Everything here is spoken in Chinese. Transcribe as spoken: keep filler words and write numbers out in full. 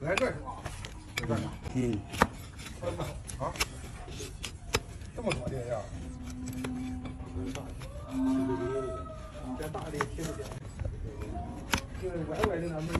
来这是啊，来这是。嗯。啊？这么多电压？别大的听不见，就是歪歪的那么。